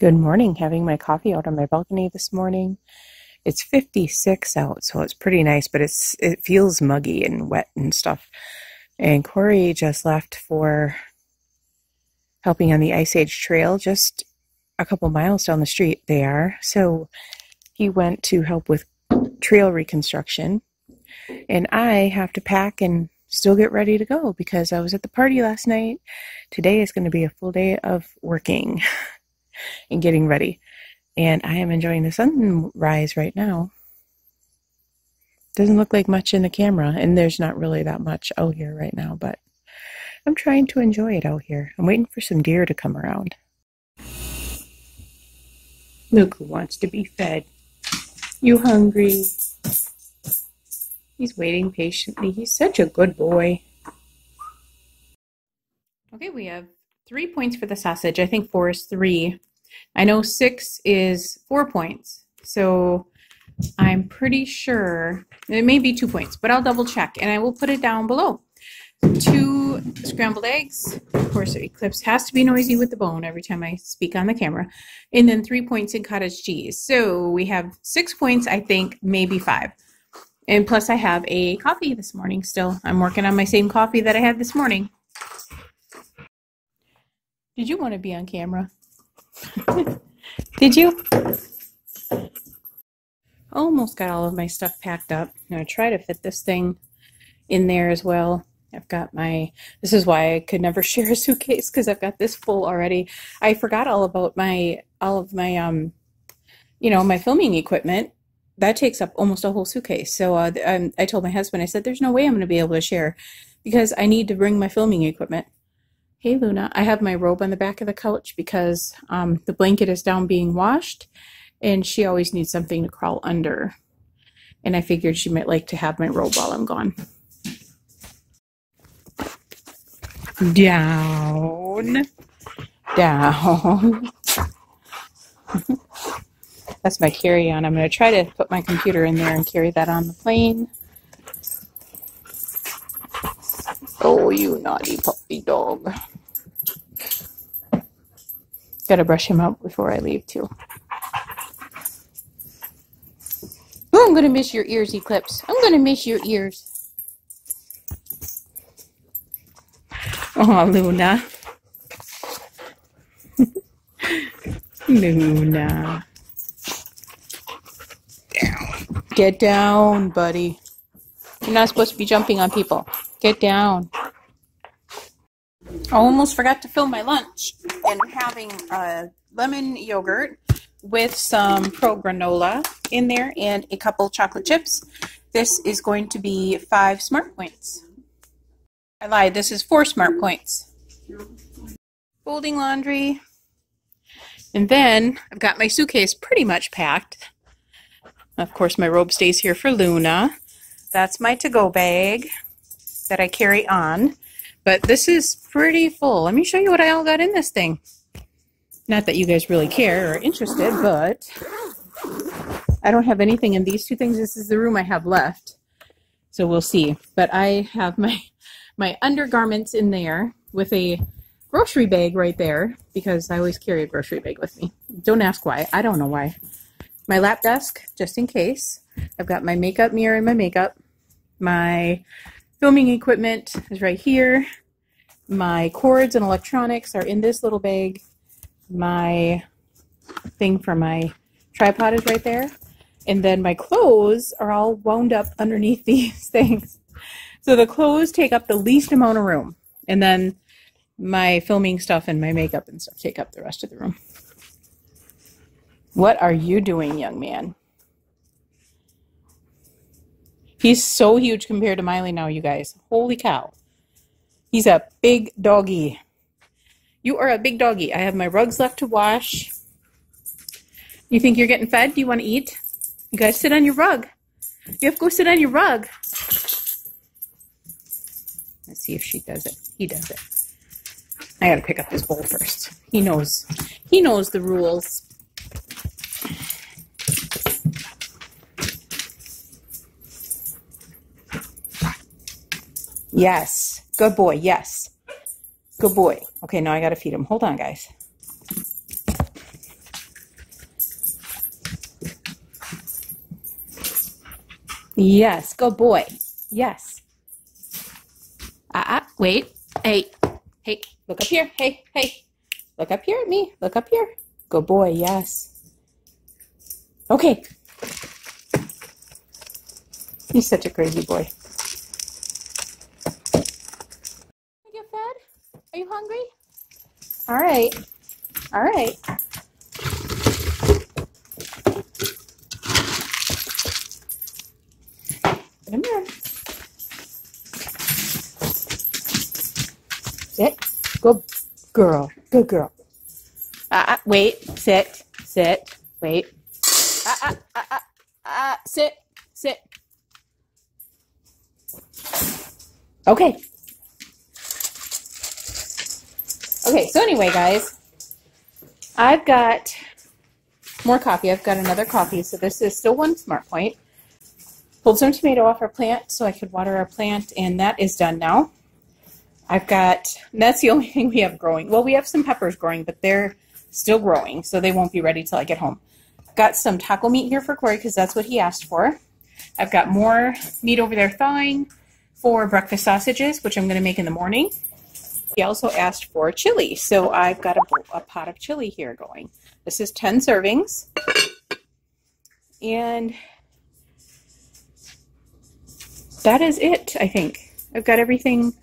Good morning, having my coffee out on my balcony this morning. It's 56 out, so it's pretty nice, but it feels muggy and wet and stuff. And Corey just left for helping on the Ice Age Trail, just a couple miles down the street they are. So he went to help with trail reconstruction. And I have to pack and still get ready to go because I was at the party last night. Today is going to be a full day of working and getting ready, and I am enjoying the sunrise right now. Doesn't look like much in the camera, and there's not really that much out here right now, but I'm trying to enjoy it out here. I'm waiting for some deer to come around. Look who wants to be fed. You hungry? He's waiting patiently. He's such a good boy. Okay, we have 3 points for the sausage. I think 4 is 3. I know 6 is 4 points. So I'm pretty sure it may be 2 points, but I'll double check and I will put it down below. 2 scrambled eggs. Of course, Eclipse has to be noisy with the bone every time I speak on the camera. And then 3 points in cottage cheese. So we have 6 points, I think, maybe 5. And plus I have a coffee this morning still. I'm working on my same coffee that I had this morning. Did you want to be on camera? Did you? Almost got all of my stuff packed up. I'm going to try to fit this thing in there as well. I've got my, this is why I could never share a suitcase, because I've got this full already. I forgot all about my, my filming equipment. That takes up almost a whole suitcase. So I told my husband, I said, there's no way I'm going to be able to share because I need to bring my filming equipment. Hey Luna, I have my robe on the back of the couch because the blanket is down being washed and she always needs something to crawl under. And I figured she might like to have my robe while I'm gone. Down, down. That's my carry-on. I'm gonna try to put my computer in there and carry that on the plane. Oh, you naughty puppy dog. Gotta brush him up before I leave, too. Oh, I'm gonna miss your ears, Eclipse. I'm gonna miss your ears. Oh, Luna. Luna. Down. Get down, buddy. You're not supposed to be jumping on people. Get down. I almost forgot to fill my lunch. And having lemon yogurt with some pro granola in there and a couple chocolate chips. This is going to be 5 smart points. I lied. This is 4 smart points. Folding laundry. And then I've got my suitcase pretty much packed. Of course, my robe stays here for Luna. That's my to-go bag that I carry on, but this is pretty full. Let me show you what I all got in this thing. Not that you guys really care or are interested, but I don't have anything in these two things. This is the room I have left, so we'll see. But I have my undergarments in there with a grocery bag right there because I always carry a grocery bag with me. Don't ask why. I don't know why. My lap desk, just in case. I've got my makeup mirror and my makeup. My filming equipment is right here. My cords and electronics are in this little bag. My thing for my tripod is right there. And then my clothes are all wound up underneath these things. So the clothes take up the least amount of room. And then my filming stuff and my makeup and stuff take up the rest of the room. What are you doing, young man? He's so huge compared to Miley now, you guys. Holy cow. He's a big doggy. You are a big doggy. I have my rugs left to wash. You think you're getting fed? Do you want to eat? You guys sit on your rug. You have to go sit on your rug. Let's see if she does it. He does it. I got to pick up his bowl first. He knows. He knows the rules. Yes. Good boy. Yes. Good boy. Okay, now I got to feed him. Hold on, guys. Yes, good boy. Yes. Wait. Hey. Hey, look up here. Hey, hey. Look up here at me. Look up here. Good boy, yes. Okay. He's such a crazy boy. Did you get fed? Are you hungry? All right. All right. Come here. Sit. Good girl. Good girl. Wait. Sit. Sit. Wait. Sit. Sit. Okay. Okay, so anyway, guys, I've got more coffee. I've got another coffee, so this is still one Smart Point. Pulled some tomato off our plant so I could water our plant, and that is done now. I've got, that's the only thing we have growing. Well, we have some peppers growing, but they're still growing, so they won't be ready till I get home. Got some taco meat here for Corey because that's what he asked for. I've got more meat over there thawing for breakfast sausages, which I'm going to make in the morning. He also asked for chili, so I've got a pot of chili here going. This is 10 servings. And that is it, I think. I've got everything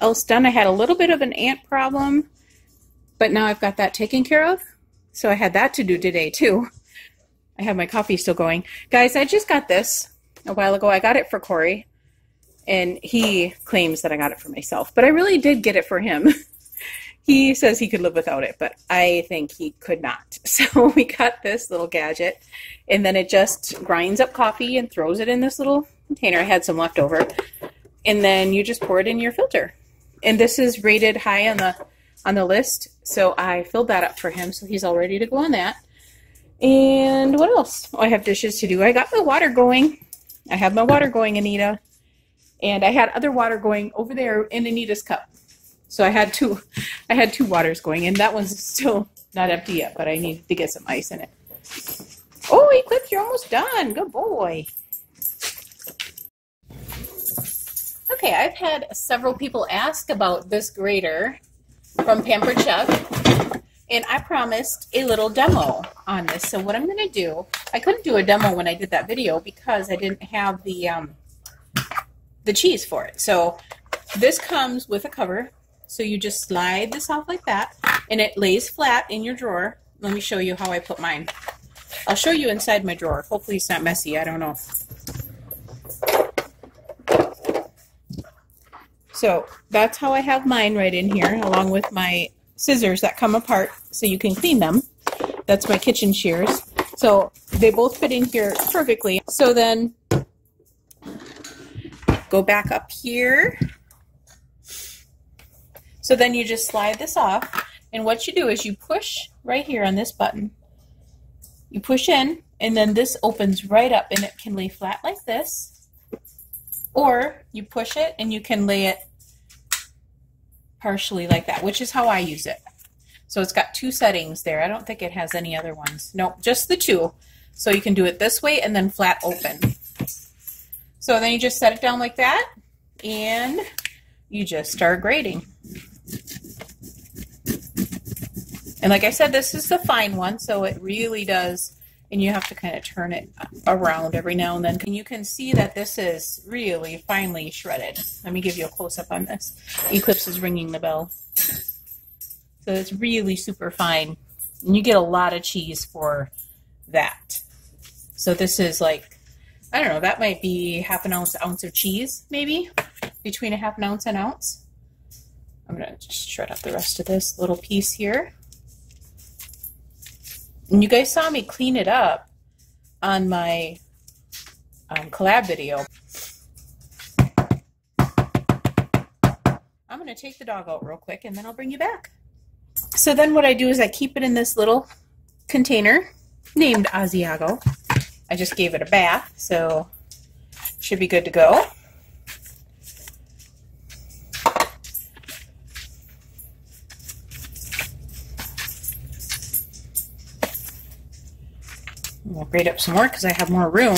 else done. I had a little bit of an ant problem, but now I've got that taken care of. So I had that to do today, too. I have my coffee still going. Guys, I just got this a while ago. I got it for Corey, and he claims that I got it for myself. But I really did get it for him. He says he could live without it, but I think he could not. So we got this little gadget, and then it just grinds up coffee and throws it in this little container. I had some left over, and then you just pour it in your filter. And this is rated high on the list, so I filled that up for him, so he's all ready to go on that. And what else? Oh, I have dishes to do. I got my water going. I have my water going, Anita, and I had other water going over there in Anita's cup. So I had two waters going, and that one's still not empty yet, but I needed to get some ice in it. Oh, Eclipse, you're almost done. Good boy. Okay, I've had several people ask about this grater from Pampered Chef, and I promised a little demo on this. So what I'm going to do, I couldn't do a demo when I did that video because I didn't have the cheese for it. So this comes with a cover. So you just slide this off like that, and it lays flat in your drawer. Let me show you how I put mine. I'll show you inside my drawer. Hopefully it's not messy. I don't know. So that's how I have mine right in here, along with my scissors that come apart so you can clean them. That's my kitchen shears. So they both fit in here perfectly. So then go back up here. So then you just slide this off. And what you do is you push right here on this button. You push in, and then this opens right up, and it can lay flat like this. Or you push it, and you can lay it partially like that, which is how I use it. So it's got two settings there. I don't think it has any other ones. Nope, just the two. So you can do it this way and then flat open. So then you just set it down like that, and you just start grating. And like I said, this is the fine one, so it really does, and you have to kind of turn it around every now and then. And you can see that this is really finely shredded. Let me give you a close-up on this. Eclipse is ringing the bell. So it's really super fine, and you get a lot of cheese for that. So this is like, I don't know, that might be half an ounce of cheese, maybe, between a half an ounce and an ounce. I'm going to just shred up the rest of this little piece here. And you guys saw me clean it up on my collab video. I'm going to take the dog out real quick, and then I'll bring you back. So then what I do is I keep it in this little container named Asiago. I just gave it a bath, so it should be good to go. We'll grate up some more because I have more room.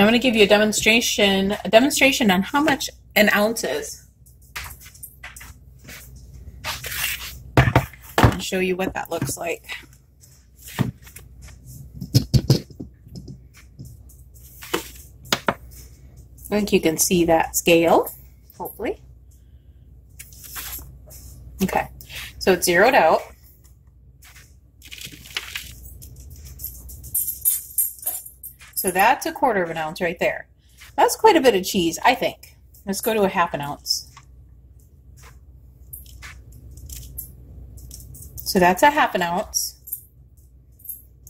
I'm going to give you a demonstration on how much an ounce is. I'll show you what that looks like. I think you can see that scale, hopefully. Okay, so it's zeroed out. So that's 1/4 ounce right there. That's quite a bit of cheese, I think. Let's go to 1/2 ounce. So that's 1/2 ounce.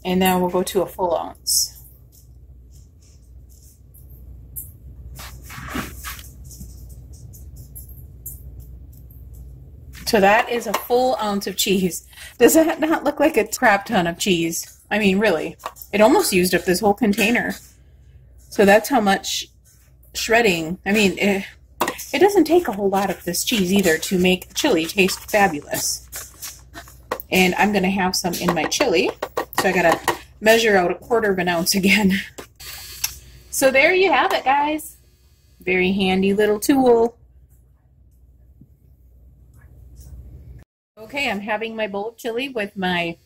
And now we'll go to a full ounce. So that is a full ounce of cheese. Does that not look like a crap ton of cheese? I mean, really, it almost used up this whole container. So that's how much shredding. I mean, it doesn't take a whole lot of this cheese either to make the chili taste fabulous. And I'm going to have some in my chili. So I got to measure out 1/4 ounce again. So there you have it, guys. Very handy little tool. Okay, I'm having my bowl of chili with my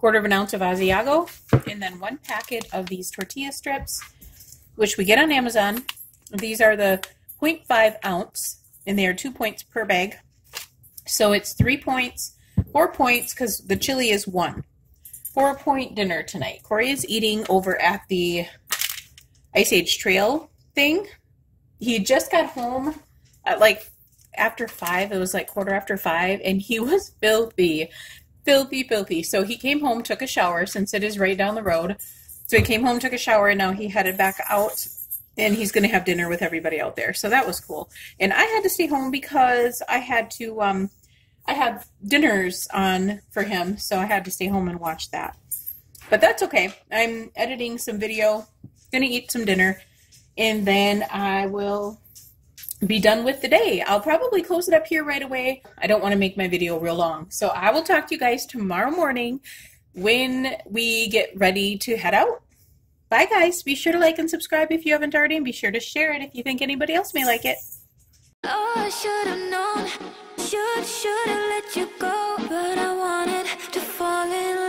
1/4 ounce of Asiago, and then 1 packet of these tortilla strips, which we get on Amazon. These are the 0.5 ounce, and they are 2 points per bag. So it's 3 points, 4 points, because the chili is 1. 4-point dinner tonight. Corey is eating over at the Ice Age Trail thing. He just got home at like after 5. It was like 4:45, and he was filthy. Filthy, filthy. So he came home, took a shower, since it is right down the road. So he came home, took a shower, and now he headed back out, and he's going to have dinner with everybody out there. So that was cool. And I had to stay home because I had to, I have dinners on for him, so I had to stay home and watch that. But that's okay. I'm editing some video, going to eat some dinner, and then I will be done with the day. I'll probably close it up here right away. I don't want to make my video real long. So I will talk to you guys tomorrow morning when we get ready to head out. Bye guys. Be sure to like and subscribe if you haven't already, and be sure to share it if you think anybody else may like it. Oh, I should have known, should have let you go, but I wanted to fall in love.